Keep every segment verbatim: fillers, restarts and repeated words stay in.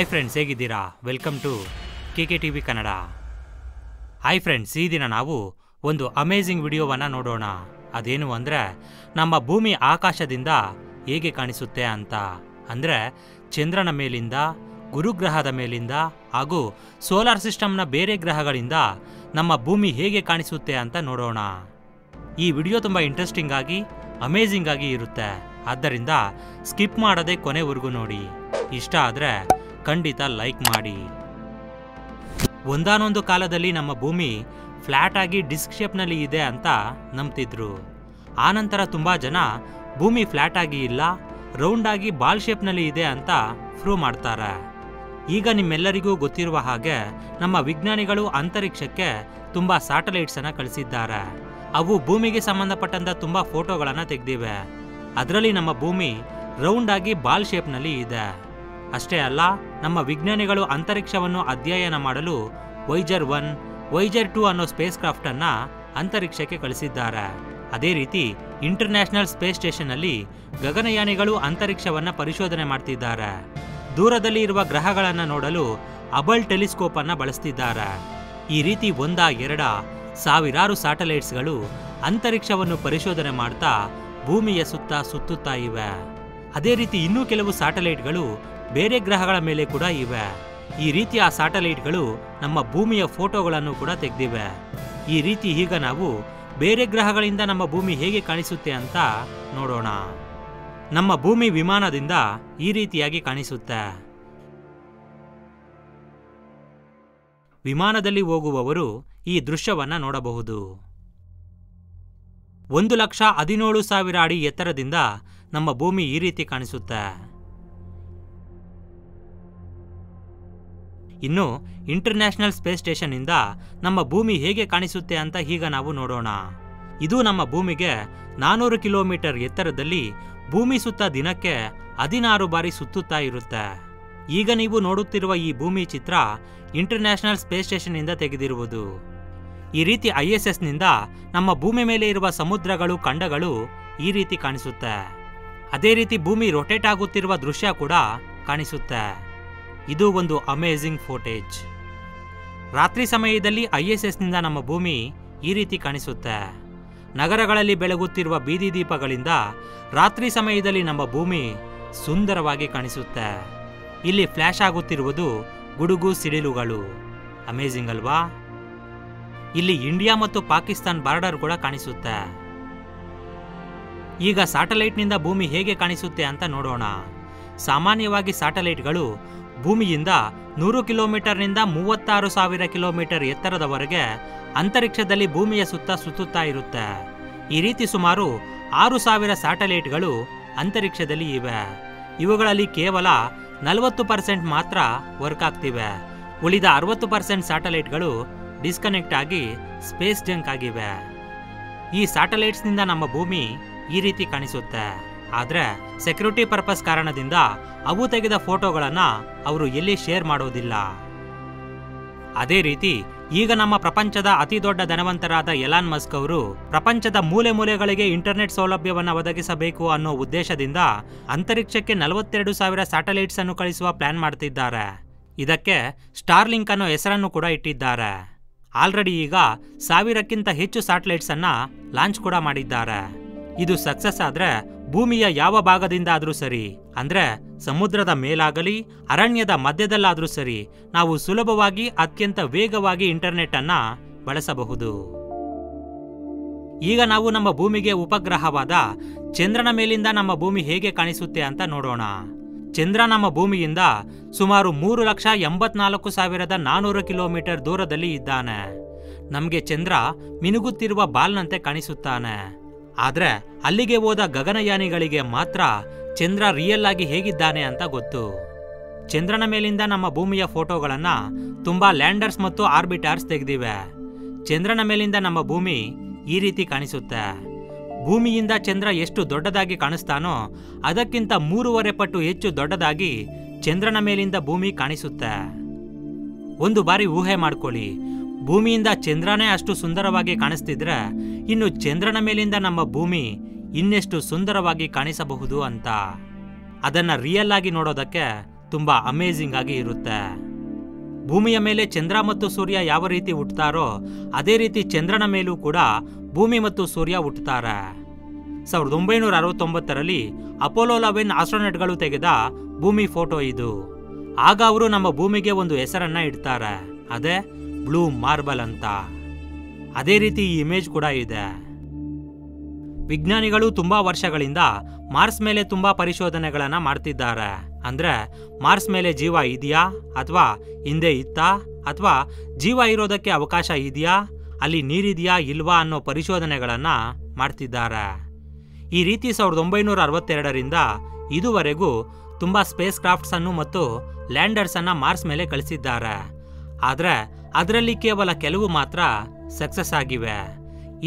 Hi friends, ಹೇಗಿದ್ದೀರಾ? Welcome to K K TV ವಿ ಕನ್ನಡ. ಹಾಯ್ ಫ್ರೆಂಡ್ಸ್, ಈ ದಿನ ನಾವು ಒಂದು ಅಮೇಝಿಂಗ್ ವಿಡಿಯೋವನ್ನು ನೋಡೋಣ. ಅದೇನು ಅಂದರೆ ನಮ್ಮ ಭೂಮಿ ಆಕಾಶದಿಂದ ಹೇಗೆ ಕಾಣಿಸುತ್ತೆ ಅಂತ. ಅಂದರೆ ಚಂದ್ರನ ಮೇಲಿಂದ, ಗುರುಗ್ರಹದ ಮೇಲಿಂದ ಹಾಗೂ ಸೋಲಾರ್ ಸಿಸ್ಟಮ್ನ ಬೇರೆ ಗ್ರಹಗಳಿಂದ ನಮ್ಮ ಭೂಮಿ ಹೇಗೆ ಕಾಣಿಸುತ್ತೆ ಅಂತ ನೋಡೋಣ. ಈ ವಿಡಿಯೋ ತುಂಬ ಇಂಟ್ರೆಸ್ಟಿಂಗ್ ಆಗಿ ಅಮೇಝಿಂಗ್ ಆಗಿ ಇರುತ್ತೆ. ಆದ್ದರಿಂದ ಸ್ಕಿಪ್ ಮಾಡದೆ ಕೊನೆವರೆಗೂ ನೋಡಿ. ಇಷ್ಟ ಆದರೆ ಖಂಡಿತ ಲೈಕ್ ಮಾಡಿ. ಒಂದಾನೊಂದು ಕಾಲದಲ್ಲಿ ನಮ್ಮ ಭೂಮಿ ಫ್ಲ್ಯಾಟ್ ಆಗಿ ಡಿಸ್ಕ್ ಶೇಪ್ನಲ್ಲಿ ಇದೆ ಅಂತ ನಂಬ್ತಿದ್ರು. ಆನಂತರ ತುಂಬ ಜನ ಭೂಮಿ ಫ್ಲ್ಯಾಟ್ ಆಗಿ ಇಲ್ಲ, ರೌಂಡ್ ಆಗಿ ಬಾಲ್ ಶೇಪ್ನಲ್ಲಿ ಇದೆ ಅಂತ ಪ್ರೂವ್ ಮಾಡ್ತಾರೆ. ಈಗ ನಿಮ್ಮೆಲ್ಲರಿಗೂ ಗೊತ್ತಿರುವ ಹಾಗೆ ನಮ್ಮ ವಿಜ್ಞಾನಿಗಳು ಅಂತರಿಕ್ಷಕ್ಕೆ ತುಂಬ ಸ್ಯಾಟಲೈಟ್ಸನ್ನು ಕಳಿಸಿದ್ದಾರೆ. ಅವು ಭೂಮಿಗೆ ಸಂಬಂಧಪಟ್ಟಂಥ ತುಂಬ ಫೋಟೋಗಳನ್ನು ತೆಗೆದಿವೆ. ಅದರಲ್ಲಿ ನಮ್ಮ ಭೂಮಿ ರೌಂಡ್ ಆಗಿ ಬಾಲ್ ಶೇಪ್ನಲ್ಲಿ ಇದೆ. ಅಷ್ಟೇ ಅಲ್ಲ, ನಮ್ಮ ವಿಜ್ಞಾನಿಗಳು ಅಂತರಿಕ್ಷವನ್ನು ಅಧ್ಯಯನ ಮಾಡಲು ವೈಜರ್ ಒನ್, ವೈಜರ್ ಟೂ ಅನ್ನೋ ಸ್ಪೇಸ್ ಕ್ರಾಫ್ಟನ್ನು ಅಂತರಿಕ್ಷಕ್ಕೆ ಕಳಿಸಿದ್ದಾರೆ. ಅದೇ ರೀತಿ ಇಂಟರ್ನ್ಯಾಷನಲ್ ಸ್ಪೇಸ್ ಸ್ಟೇಷನ್ನಲ್ಲಿ ಗಗನಯಾನಿಗಳು ಅಂತರಿಕ್ಷವನ್ನು ಪರಿಶೋಧನೆ ಮಾಡ್ತಿದ್ದಾರೆ. ದೂರದಲ್ಲಿ ಇರುವ ಗ್ರಹಗಳನ್ನು ನೋಡಲು ಅಬಲ್ ಟೆಲಿಸ್ಕೋಪನ್ನು ಬಳಸ್ತಿದ್ದಾರೆ. ಈ ರೀತಿ ಒಂದ ಎರಡ ಸಾವಿರಾರು ಸ್ಯಾಟಲೈಟ್ಸ್ಗಳು ಅಂತರಿಕ್ಷವನ್ನು ಪರಿಶೋಧನೆ ಮಾಡ್ತಾ ಭೂಮಿಯ ಸುತ್ತ ಸುತ್ತುತ್ತಾ ಇವೆ. ಅದೇ ರೀತಿ ಇನ್ನೂ ಕೆಲವು ಸ್ಯಾಟಲೈಟ್ಗಳು ಬೇರೆ ಗ್ರಹಗಳ ಮೇಲೆ ಕೂಡ ಇವೆ. ಈ ರೀತಿ ಆ ಸ್ಯಾಟಲೈಟ್ಗಳು ನಮ್ಮ ಭೂಮಿಯ ಫೋಟೋಗಳನ್ನು ಕೂಡ ತೆಗೆದಿವೆ. ಈ ರೀತಿ ಈಗ ನಾವು ಬೇರೆ ಗ್ರಹಗಳಿಂದ ನಮ್ಮ ಭೂಮಿ ಹೇಗೆ ಕಾಣಿಸುತ್ತೆ ಅಂತ ನೋಡೋಣ. ನಮ್ಮ ಭೂಮಿ ವಿಮಾನದಿಂದ ಈ ರೀತಿಯಾಗಿ ಕಾಣಿಸುತ್ತೆ. ವಿಮಾನದಲ್ಲಿ ಹೋಗುವವರು ಈ ದೃಶ್ಯವನ್ನು ನೋಡಬಹುದು. ಒಂದು ಲಕ್ಷ ಹದಿನೇಳು ಸಾವಿರ ಅಡಿ ಎತ್ತರದಿಂದ ನಮ್ಮ ಭೂಮಿ ಈ ರೀತಿ ಕಾಣಿಸುತ್ತೆ. ಇನ್ನು ಇಂಟರ್ನ್ಯಾಷನಲ್ ಸ್ಪೇಸ್ ಸ್ಟೇಷನ್ ಇಂದ ನಮ್ಮ ಭೂಮಿ ಹೇಗೆ ಕಾಣಿಸುತ್ತೆ ಅಂತ ಈಗ ನಾವು ನೋಡೋಣ. ಇದು ನಮ್ಮ ಭೂಮಿಗೆ ನಾನ್ನೂರು ಕಿಲೋಮೀಟರ್ ಎತ್ತರದಲ್ಲಿ ಭೂಮಿ ಸುತ್ತ ದಿನಕ್ಕೆ ಹದಿನಾರು ಬಾರಿ ಸುತ್ತುತ್ತಾ ಇರುತ್ತೆ. ಈಗ ನೀವು ನೋಡುತ್ತಿರುವ ಈ ಭೂಮಿ ಚಿತ್ರ ಇಂಟರ್ನ್ಯಾಷನಲ್ ಸ್ಪೇಸ್ ಸ್ಟೇಷನ್ ಇಂದ ತೆಗೆದಿರುವುದು. ಈ ರೀತಿ ಐ ಎಸ್ ಎಸ್ ನಿಂದ ನಮ್ಮ ಭೂಮಿ ಮೇಲೆ ಇರುವ ಸಮುದ್ರಗಳು, ಖಂಡಗಳು ಈ ರೀತಿ ಕಾಣಿಸುತ್ತೆ. ಅದೇ ರೀತಿ ಭೂಮಿ ರೊಟೇಟ್ ಆಗುತ್ತಿರುವ ದೃಶ್ಯ ಕೂಡ ಕಾಣಿಸುತ್ತೆ. ಇದು ಒಂದು ಅಮೇಜಿಂಗ್ ಫೋಟೇಜ್. ರಾತ್ರಿ ಸಮಯದಲ್ಲಿ ಐ ಎಸ್ ಎಸ್ ನಿಂದ ನಮ್ಮ ಭೂಮಿ ಈ ರೀತಿ ಕಾಣಿಸುತ್ತೆ. ನಗರಗಳಲ್ಲಿ ಬೆಳಗುತ್ತಿರುವ ಬೀದಿ ದೀಪಗಳಿಂದ ರಾತ್ರಿ ಸಮಯದಲ್ಲಿ ನಮ್ಮ ಭೂಮಿ ಸುಂದರವಾಗಿ ಕಾಣಿಸುತ್ತೆ. ಇಲ್ಲಿ ಫ್ಲ್ಯಾಶ್ ಆಗುತ್ತಿರುವುದು ಗುಡುಗು ಸಿಡಿಲುಗಳು. ಅಮೇಜಿಂಗ್ ಅಲ್ವಾ? ಇಲ್ಲಿ ಇಂಡಿಯಾ ಮತ್ತು ಪಾಕಿಸ್ತಾನ್ ಬಾರ್ಡರ್ ಕೂಡ ಕಾಣಿಸುತ್ತೆ. ಈಗ ಸ್ಯಾಟಲೈಟ್ನಿಂದ ಭೂಮಿ ಹೇಗೆ ಕಾಣಿಸುತ್ತೆ ಅಂತ ನೋಡೋಣ. ಸಾಮಾನ್ಯವಾಗಿ ಸ್ಯಾಟಲೈಟ್ಗಳು ಭೂಮಿಯಿಂದ ನೂರು ಕಿಲೋಮೀಟರ್ನಿಂದ ಮೂವತ್ತಾರು ಸಾವಿರ ಕಿಲೋಮೀಟರ್ ಎತ್ತರದವರೆಗೆ ಅಂತರಿಕ್ಷದಲ್ಲಿ ಭೂಮಿಯ ಸುತ್ತ ಸುತ್ತುತ್ತಾ ಇರುತ್ತೆ. ಈ ರೀತಿ ಸುಮಾರು ಆರು ಸಾವಿರ ಸ್ಯಾಟಲೈಟ್ಗಳು ಅಂತರಿಕ್ಷದಲ್ಲಿ ಇವೆ. ಇವುಗಳಲ್ಲಿ ಕೇವಲ ನಲವತ್ತು ಪರ್ಸೆಂಟ್ ಮಾತ್ರ ವರ್ಕ್ ಆಗ್ತಿವೆ. ಉಳಿದ ಅರವತ್ತು ಪರ್ಸೆಂಟ್ ಸ್ಯಾಟಲೈಟ್ಗಳು ಡಿಸ್ಕನೆಕ್ಟ್ ಆಗಿ ಸ್ಪೇಸ್ ಜಂಕ್ ಆಗಿವೆ. ಈ ಸ್ಯಾಟಲೈಟ್ಸ್ನಿಂದ ನಮ್ಮ ಭೂಮಿ ಈ ರೀತಿ ಕಾಣಿಸುತ್ತೆ. ಆದರೆ ಸೆಕ್ಯೂರಿಟಿ ಪರ್ಪಸ್ ಕಾರಣದಿಂದ ಅವು ತೆಗೆದ ಫೋಟೋಗಳನ್ನು ಅವರು ಎಲ್ಲಿ ಶೇರ್ ಮಾಡೋದಿಲ್ಲ. ಅದೇ ರೀತಿ ಈಗ ನಮ್ಮ ಪ್ರಪಂಚದ ಅತಿ ದೊಡ್ಡ ಧನವಂತರಾದ ಎಲಾನ್ ಮಸ್ಕ್ ಅವರು ಪ್ರಪಂಚದ ಮೂಲೆ ಮೂಲೆಗಳಿಗೆ ಇಂಟರ್ನೆಟ್ ಸೌಲಭ್ಯವನ್ನು ಒದಗಿಸಬೇಕು ಅನ್ನೋ ಉದ್ದೇಶದಿಂದ ಅಂತರಿಕ್ಷಕ್ಕೆ ನಲವತ್ತೆರಡು ಸಾವಿರ ಸ್ಯಾಟಲೈಟ್ಸ್ ಅನ್ನು ಕಳಿಸುವ ಪ್ಲಾನ್ ಮಾಡ್ತಿದ್ದಾರೆ. ಇದಕ್ಕೆ ಸ್ಟಾರ್ಲಿಂಕ್ ಅನ್ನೋ ಹೆಸರನ್ನು ಕೂಡ ಇಟ್ಟಿದ್ದಾರೆ. ಆಲ್ರೆಡಿ ಈಗ ಸಾವಿರಕ್ಕಿಂತ ಹೆಚ್ಚು ಸ್ಯಾಟಲೈಟ್ಸ್ ಅನ್ನ ಲಾಂಚ್ ಕೂಡ ಮಾಡಿದ್ದಾರೆ. ಇದು ಸಕ್ಸಸ್ ಆದ್ರೆ ಭೂಮಿಯ ಯಾವ ಭಾಗದಿಂದಾದರೂ ಸರಿ, ಅಂದ್ರೆ ಸಮುದ್ರದ ಮೇಲಾಗಲಿ ಅರಣ್ಯದ ಮಧ್ಯದಲ್ಲಾದರೂ ಸರಿ, ನಾವು ಸುಲಭವಾಗಿ ಅತ್ಯಂತ ವೇಗವಾಗಿ ಇಂಟರ್ನೆಟ್ ಅನ್ನ ಬಳಸಬಹುದು. ಈಗ ನಾವು ನಮ್ಮ ಭೂಮಿಗೆ ಉಪಗ್ರಹವಾದ ಚಂದ್ರನ ಮೇಲಿಂದ ನಮ್ಮ ಭೂಮಿ ಹೇಗೆ ಕಾಣಿಸುತ್ತೆ ಅಂತ ನೋಡೋಣ. ಚಂದ್ರ ನಮ್ಮ ಭೂಮಿಯಿಂದ ಸುಮಾರು ಮೂರು ಲಕ್ಷ ಎಂಬತ್ನಾಲ್ಕು ಸಾವಿರದ ನಾನ್ನೂರು ಕಿಲೋಮೀಟರ್ ದೂರದಲ್ಲಿ ಇದ್ದಾನೆ. ನಮಗೆ ಚಂದ್ರ ಮಿನುಗುತ್ತಿರುವ ಬಾಲ್ನಂತೆ ಕಾಣಿಸುತ್ತಾನೆ. ಆದರೆ ಅಲ್ಲಿಗೆ ಹೋದ ಗಗನಯಾನಿಗಳಿಗೆ ಮಾತ್ರ ಚಂದ್ರ ರಿಯಲ್ ಆಗಿ ಹೇಗಿದ್ದಾನೆ ಅಂತ ಗೊತ್ತು. ಚಂದ್ರನ ಮೇಲಿಂದ ನಮ್ಮ ಭೂಮಿಯ ಫೋಟೋಗಳನ್ನು ತುಂಬ ಲ್ಯಾಂಡರ್ಸ್ ಮತ್ತು ಆರ್ಬಿಟರ್ಸ್ ತೆಗೆದಿವೆ. ಚಂದ್ರನ ಮೇಲಿಂದ ನಮ್ಮ ಭೂಮಿ ಈ ರೀತಿ ಕಾಣಿಸುತ್ತೆ. ಭೂಮಿಯಿಂದ ಚಂದ್ರ ಎಷ್ಟು ದೊಡ್ಡದಾಗಿ ಕಾಣಿಸ್ತಾನೋ ಅದಕ್ಕಿಂತ ಮೂರುವರೆ ಪಟ್ಟು ಹೆಚ್ಚು ದೊಡ್ಡದಾಗಿ ಚಂದ್ರನ ಮೇಲಿಂದ ಭೂಮಿ ಕಾಣಿಸುತ್ತೆ. ಒಂದು ಬಾರಿ ಊಹೆ ಮಾಡ್ಕೊಳ್ಳಿ, ಭೂಮಿಯಿಂದ ಚಂದ್ರನೇ ಅಷ್ಟು ಸುಂದರವಾಗಿ ಕಾಣಿಸ್ತಿದ್ರೆ ಇನ್ನು ಚಂದ್ರನ ಮೇಲಿಂದ ನಮ್ಮ ಭೂಮಿ ಇನ್ನೆಷ್ಟು ಸುಂದರವಾಗಿ ಕಾಣಿಸಬಹುದು ಅಂತ. ಅದನ್ನು ರಿಯಲ್ ಆಗಿ ನೋಡೋದಕ್ಕೆ ತುಂಬಾ ಅಮೇಜಿಂಗ್ ಆಗಿ ಇರುತ್ತೆ. ಭೂಮಿಯ ಮೇಲೆ ಚಂದ್ರ ಮತ್ತು ಸೂರ್ಯ ಯಾವ ರೀತಿ ಹುಟ್ಟುತ್ತಾರೋ ಅದೇ ರೀತಿ ಚಂದ್ರನ ಮೇಲೂ ಕೂಡ ಭೂಮಿ ಮತ್ತು ಸೂರ್ಯ ಹುಟ್ಟುತ್ತಾರೆ. ಸಾವಿರದ ಒಂಬೈನೂರ ಅರವತ್ತೊಂಬತ್ತರಲ್ಲಿ ಅಪೋಲೋ ಲೆವೆನ್ ಆಸ್ಟ್ರೋನಾಟ್ಗಳು ತೆಗೆದ ಭೂಮಿ ಫೋಟೋ ಇದು. ಆಗ ಅವರು ನಮ್ಮ ಭೂಮಿಗೆ ಒಂದು ಹೆಸರನ್ನ ಇಡ್ತಾರೆ, ಅದೇ ಬ್ಲೂ ಮಾರ್ಬಲ್ ಅಂತ. ಅದೇ ರೀತಿ ಈ ಇಮೇಜ್ ಕೂಡ ಇದೆ. ವಿಜ್ಞಾನಿಗಳು ತುಂಬಾ ವರ್ಷಗಳಿಂದ ಮಾರ್ಸ್ ಮೇಲೆ ತುಂಬಾ ಪರಿಶೋಧನೆಗಳನ್ನ ಮಾಡ್ತಿದ್ದಾರೆ. ಅಂದ್ರೆ ಮಾರ್ಸ್ ಮೇಲೆ ಜೀವ ಇದೆಯಾ ಅಥವಾ ಹಿಂದೆ ಇತ್ತಾ ಅಥವಾ ಜೀವ ಇರೋದಕ್ಕೆ ಅವಕಾಶ ಇದೆಯಾ, ಅಲ್ಲಿ ನೀರಿದೆಯಾ ಇಲ್ವಾ ಅನ್ನೋ ಪರಿಶೋಧನೆಗಳನ್ನ ಮಾಡ್ತಿದ್ದಾರೆ. ಈ ರೀತಿ ಸಾವಿರದ ಒಂಬೈನೂರ ಅರವತ್ತೆರಡರಿಂದ ಇದುವರೆಗೂ ತುಂಬಾ ಸ್ಪೇಸ್ ಕ್ರಾಫ್ಟ್ಸ್ ಅನ್ನು ಮತ್ತು ಲ್ಯಾಂಡರ್ಸ್ ಅನ್ನ ಮಾರ್ಸ್ ಮೇಲೆ ಕಳಿಸಿದ್ದಾರೆ. ಆದ್ರೆ ಅದರಲ್ಲಿ ಕೇವಲ ಕೆಲವು ಮಾತ್ರ ಸಕ್ಸಸ್ ಆಗಿವೆ.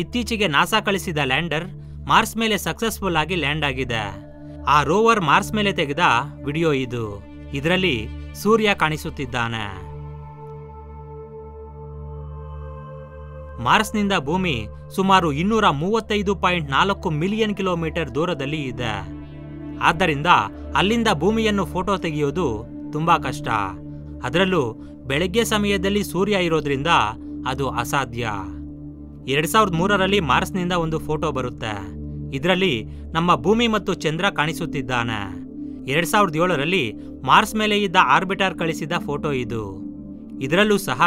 ಇತ್ತೀಚೆಗೆ ನಾಸಾ ಕಳಿಸಿದ ಲ್ಯಾಂಡರ್ ಮಾರ್ಸ್ ಮೇಲೆ ಸಕ್ಸಸ್ಫುಲ್ ಆಗಿ ಲ್ಯಾಂಡ್ ಆಗಿದೆ. ಆ ರೋವರ್ ಮಾರ್ಸ್ ಮೇಲೆ ತೆಗೆದ ವಿಡಿಯೋ ಇದು. ಇದರಲ್ಲಿ ಸೂರ್ಯ ಕಾಣಿಸುತ್ತಿದ್ದಾನೆ. ಮಾರ್ಸ್ನಿಂದ ಭೂಮಿ ಸುಮಾರು ಇನ್ನೂರ ಮೂವತ್ತೈದು ಪಾಯಿಂಟ್ ನಾಲ್ಕು ಮಿಲಿಯನ್ ಕಿಲೋಮೀಟರ್ ದೂರದಲ್ಲಿ ಇದೆ. ಆದ್ದರಿಂದ ಅಲ್ಲಿಂದ ಭೂಮಿಯನ್ನು ಫೋಟೋ ತೆಗೆಯೋದು ತುಂಬಾ ಕಷ್ಟ. ಅದರಲ್ಲೂ ಬೆಳಗ್ಗೆ ಸಮಯದಲ್ಲಿ ಸೂರ್ಯ ಇರೋದ್ರಿಂದ ಅದು ಅಸಾಧ್ಯ. ಎರಡ್ ಸಾವಿರದ ಮೂರರಲ್ಲಿ ಮಾರ್ಸ್ನಿಂದ ಒಂದು ಫೋಟೋ ಬರುತ್ತೆ. ಇದರಲ್ಲಿ ನಮ್ಮ ಭೂಮಿ ಮತ್ತು ಚಂದ್ರ ಕಾಣಿಸುತ್ತಿದ್ದಾನೆ. ಎರಡ್ ಸಾವಿರದ ಏಳರಲ್ಲಿ ಮಾರ್ಸ್ ಮೇಲೆ ಇದ್ದ ಆರ್ಬಿಟರ್ ಕಳಿಸಿದ ಫೋಟೋ ಇದು. ಇದರಲ್ಲೂ ಸಹ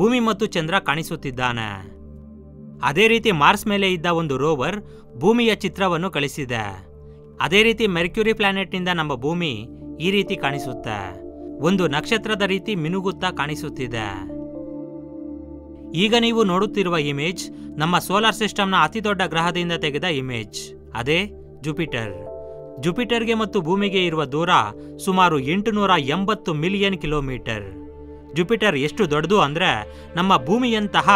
ಭೂಮಿ ಮತ್ತು ಚಂದ್ರ ಕಾಣಿಸುತ್ತಿದ್ದಾನೆ. ಅದೇ ರೀತಿ ಮಾರ್ಸ್ ಮೇಲೆ ಇದ್ದ ಒಂದು ರೋವರ್ ಭೂಮಿಯ ಚಿತ್ರವನ್ನು ಕಳಿಸಿದೆ. ಅದೇ ರೀತಿ ಮೆರ್ಕ್ಯುರಿ ಪ್ಲಾನೆಟ್ನಿಂದ ನಮ್ಮ ಭೂಮಿ ಈ ರೀತಿ ಕಾಣಿಸುತ್ತೆ, ಒಂದು ನಕ್ಷತ್ರದ ರೀತಿ ಮಿನುಗುತ್ತಾ ಕಾಣಿಸುತ್ತಿದೆ. ಈಗ ನೀವು ನೋಡುತ್ತಿರುವ ಇಮೇಜ್ ನಮ್ಮ ಸೋಲಾರ್ ಸಿಸ್ಟಮ್ನ ಅತಿ ದೊಡ್ಡ ಗ್ರಹದಿಂದ ತೆಗೆದ ಇಮೇಜ್, ಅದೇ ಜುಪಿಟರ್. ಜುಪಿಟರ್ಗೆ ಮತ್ತು ಭೂಮಿಗೆ ಇರುವ ದೂರ ಸುಮಾರು ಎಂಟುನೂರ ಎಂಬತ್ತು ಮಿಲಿಯನ್ ಕಿಲೋಮೀಟರ್. ಜುಪಿಟರ್ ಎಷ್ಟು ದೊಡ್ಡದು ಅಂದ್ರೆ ನಮ್ಮ ಭೂಮಿಯಂತಹ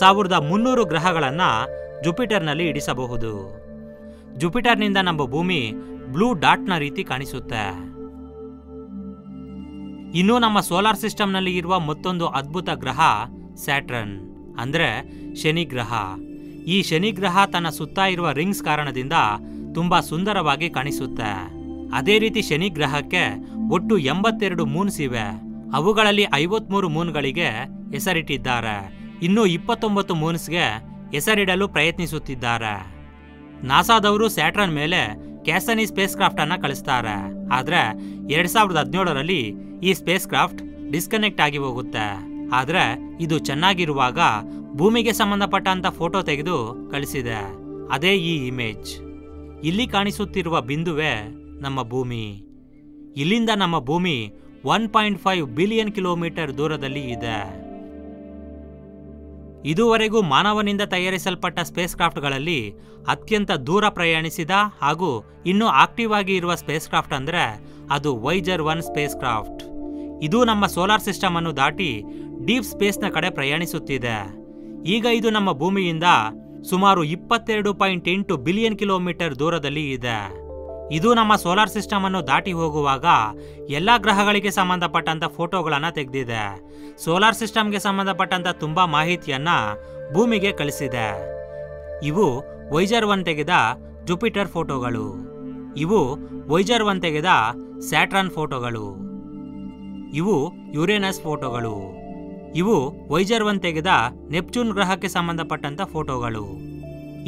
ಸಾವಿರದ ಮುನ್ನೂರು ಗ್ರಹಗಳನ್ನ ಜುಪಿಟರ್ನಲ್ಲಿ ಇಡಿಸಬಹುದು. ಜುಪಿಟರ್ನಿಂದ ನಮ್ಮ ಭೂಮಿ ಬ್ಲೂ ಡಾಟ್ನ ರೀತಿ ಕಾಣಿಸುತ್ತೆ. ಇನ್ನೂ ನಮ್ಮ ಸೋಲಾರ್ ಸಿಸ್ಟಮ್ನಲ್ಲಿ ಇರುವ ಮತ್ತೊಂದು ಅದ್ಭುತ ಗ್ರಹ ಸ್ಯಾಟರ್ನ್, ಅಂದ್ರೆ ಶನಿ ಗ್ರಹ. ಈ ಶನಿ ಗ್ರಹ ತನ್ನ ಸುತ್ತ ಇರುವ ರಿಂಗ್ಸ್ ಕಾರಣದಿಂದ ತುಂಬಾ ಸುಂದರವಾಗಿ ಕಾಣಿಸುತ್ತೆ. ಅದೇ ರೀತಿ ಶನಿ ಗ್ರಹಕ್ಕೆ ಒಟ್ಟು ಎಂಬತ್ತೆರಡು ಮೂನ್ಸ್ ಇವೆ. ಅವುಗಳಲ್ಲಿ ಐವತ್ಮೂರು ಮೂನ್ಗಳಿಗೆ ಹೆಸರಿಟ್ಟಿದ್ದಾರೆ. ಇನ್ನೂ ಇಪ್ಪತ್ತೊಂಬತ್ತು ಮೂನ್ಸ್ಗೆ ಹೆಸರಿಡಲು ಪ್ರಯತ್ನಿಸುತ್ತಿದ್ದಾರೆ. ನಾಸಾದವರು ಸ್ಯಾಟರ್ನ್ ಮೇಲೆ ಕ್ಯಾಸನಿ ಸ್ಪೇಸ್ ಕ್ರಾಫ್ಟ್ ಅನ್ನ ಕಳಿಸ್ತಾರೆ. ಆದ್ರೆ ಎರಡ್ ಸಾವಿರದ ಹದಿನೇಳರಲ್ಲಿ ಈ ಸ್ಪೇಸ್ ಕ್ರಾಫ್ಟ್ ಡಿಸ್ಕನೆಕ್ಟ್ ಆಗಿ ಹೋಗುತ್ತೆ. ಆದ್ರೆ ಇದು ಚೆನ್ನಾಗಿರುವಾಗ ಭೂಮಿಗೆ ಸಂಬಂಧಪಟ್ಟಂತ ಫೋಟೋ ತೆಗೆದು ಕಳಿಸಿದೆ, ಅದೇ ಈ ಇಮೇಜ್. ಇಲ್ಲಿ ಕಾಣಿಸುತ್ತಿರುವ ಬಿಂದುವೆ ನಮ್ಮ ಭೂಮಿ. ಇಲ್ಲಿಂದ ನಮ್ಮ ಭೂಮಿ one point five billion kilometre ದೂರದಲ್ಲಿ ಇದೆ. ಇದುವರೆಗೂ ಮಾನವನಿಂದ ತಯಾರಿಸಲ್ಪಟ್ಟ ಸ್ಪೇಸ್ ಕ್ರಾಫ್ಟ್ಗಳಲ್ಲಿ ಅತ್ಯಂತ ದೂರ ಪ್ರಯಾಣಿಸಿದ ಹಾಗೂ ಇನ್ನೂ ಆಕ್ಟಿವ್ ಆಗಿ ಇರುವ ಸ್ಪೇಸ್ ಕ್ರಾಫ್ಟ್ ಅಂದ್ರೆ ಅದು ವೈಜರ್ ಒನ್ ಸ್ಪೇಸ್ ಕ್ರಾಫ್ಟ್. ಇದು ನಮ್ಮ ಸೋಲಾರ್ ಸಿಸ್ಟಮ್ ಅನ್ನು ದಾಟಿ ಡೀಪ್ ಸ್ಪೇಸ್ನ ಕಡೆ ಪ್ರಯಾಣಿಸುತ್ತಿದೆ. ಈಗ ಇದು ನಮ್ಮ ಭೂಮಿಯಿಂದ ಸುಮಾರು ಇಪ್ಪತ್ತೆರಡು ಪಾಯಿಂಟ್ ಎಂಟು ಬಿಲಿಯನ್ ಕಿಲೋಮೀಟರ್ ದೂರದಲ್ಲಿ ಇದೆ. ಇದು ನಮ್ಮ ಸೋಲಾರ್ ಸಿಸ್ಟಮ್ ಅನ್ನು ದಾಟಿ ಹೋಗುವಾಗ ಎಲ್ಲ ಗ್ರಹಗಳಿಗೆ ಸಂಬಂಧಪಟ್ಟಂತ ಫೋಟೋಗಳನ್ನು ತೆಗೆದಿದೆ. ಸೋಲಾರ್ ಸಿಸ್ಟಮ್ಗೆ ಸಂಬಂಧಪಟ್ಟಂತ ತುಂಬಾ ಮಾಹಿತಿಯನ್ನ ಭೂಮಿಗೆ ಕಳಿಸಿದೆ. ಇವು ವೈಜರ್ ಒನ್ ತೆಗೆದ ಜುಪಿಟರ್ ಫೋಟೋಗಳು. ಇವು ವೈಜರ್ ಒನ್ ತೆಗೆದ ಸ್ಯಾಟರ್ನ್ ಫೋಟೋಗಳು. ಇವು ಯುರೇನಸ್ ಫೋಟೋಗಳು. ಇವು ವೈಜರ್ ಒನ್ ತೆಗೆದ ನೆಪ್ಚೂನ್ ಗ್ರಹಕ್ಕೆ ಸಂಬಂಧಪಟ್ಟಂತ ಫೋಟೋಗಳು.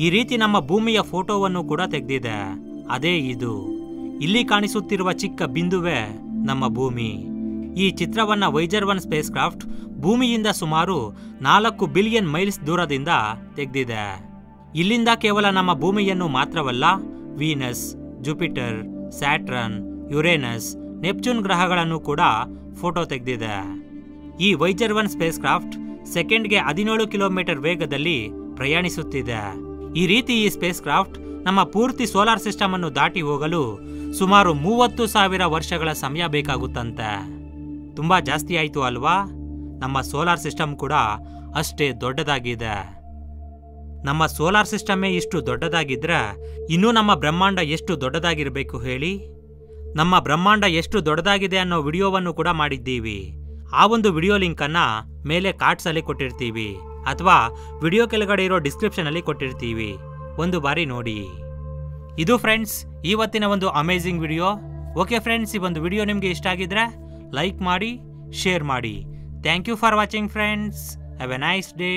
ಈ ರೀತಿ ನಮ್ಮ ಭೂಮಿಯ ಫೋಟೋವನ್ನು ಕೂಡ ತೆಗೆದಿದೆ, ಅದೇ ಇದು. ಇಲ್ಲಿ ಕಾಣಿಸುತ್ತಿರುವ ಚಿಕ್ಕ ಬಿಂದುವೆ ನಮ್ಮ ಭೂಮಿ. ಈ ಚಿತ್ರವನ್ನ ವೈಜರ್ ಒನ್ ಸ್ಪೇಸ್ ಕ್ರಾಫ್ಟ್ ಭೂಮಿಯಿಂದ ಸುಮಾರು ನಾಲ್ಕು ಬಿಲಿಯನ್ ಮೈಲ್ಸ್ ದೂರದಿಂದ ತೆಗೆದಿದೆ. ಇಲ್ಲಿಂದ ಕೇವಲ ನಮ್ಮ ಭೂಮಿಯನ್ನು ಮಾತ್ರವಲ್ಲ, Venus, Jupiter, Saturn, Uranus, Neptune ಗ್ರಹಗಳನ್ನು ಕೂಡ ಫೋಟೋ ತೆಗೆದಿದೆ. ಈ ವೈಜರ್ ಒನ್ ಸ್ಪೇಸ್ ಕ್ರಾಫ್ಟ್ ಸೆಕೆಂಡ್ಗೆ ಹದಿನೇಳು ಕಿಲೋಮೀಟರ್ ವೇಗದಲ್ಲಿ ಪ್ರಯಾಣಿಸುತ್ತಿದೆ. ಈ ರೀತಿ ಈ ಸ್ಪೇಸ್ ಕ್ರಾಫ್ಟ್ ನಮ್ಮ ಪೂರ್ತಿ ಸೋಲಾರ್ ಸಿಸ್ಟಮ್ ಅನ್ನು ದಾಟಿ ಹೋಗಲು ಸುಮಾರು ಮೂವತ್ತು ಸಾವಿರ ವರ್ಷಗಳ ಸಮಯ ಬೇಕಾಗುತ್ತಂತೆ. ತುಂಬಾ ಜಾಸ್ತಿ ಆಯಿತು ಅಲ್ವಾ? ನಮ್ಮ ಸೋಲಾರ್ ಸಿಸ್ಟಮ್ ಕೂಡ ಅಷ್ಟೇ ದೊಡ್ಡದಾಗಿದೆ. ನಮ್ಮ ಸೋಲಾರ್ ಸಿಸ್ಟಮೇ ಇಷ್ಟು ದೊಡ್ಡದಾಗಿದ್ರೆ ಇನ್ನೂ ನಮ್ಮ ಬ್ರಹ್ಮಾಂಡ ಎಷ್ಟು ದೊಡ್ಡದಾಗಿರಬೇಕು ಹೇಳಿ? ನಮ್ಮ ಬ್ರಹ್ಮಾಂಡ ಎಷ್ಟು ದೊಡ್ಡದಾಗಿದೆ ಅನ್ನೋ ವಿಡಿಯೋವನ್ನು ಕೂಡ ಮಾಡಿದ್ದೀವಿ. ಆ ಒಂದು ವಿಡಿಯೋ ಲಿಂಕನ್ನು ಮೇಲೆ ಕಾರ್ಡ್ಸಲ್ಲಿ ಕೊಟ್ಟಿರ್ತೀವಿ ಅಥವಾ ವಿಡಿಯೋ ಕೆಳಗಡೆ ಇರೋ ಡಿಸ್ಕ್ರಿಪ್ಷನಲ್ಲಿ ಕೊಟ್ಟಿರ್ತೀವಿ, ಒಂದು ಬಾರಿ ನೋಡಿ. ಇದು ಫ್ರೆಂಡ್ಸ್ ಇವತ್ತಿನ ಒಂದು ಅಮೇಜಿಂಗ್ ವಿಡಿಯೋ. ಓಕೆ ಫ್ರೆಂಡ್ಸ್, ಈ ಒಂದು ವಿಡಿಯೋ ನಿಮಗೆ ಇಷ್ಟ ಆಗಿದ್ರೆ ಲೈಕ್ ಮಾಡಿ, ಶೇರ್ ಮಾಡಿ. Thank you for watching friends. Have a nice day.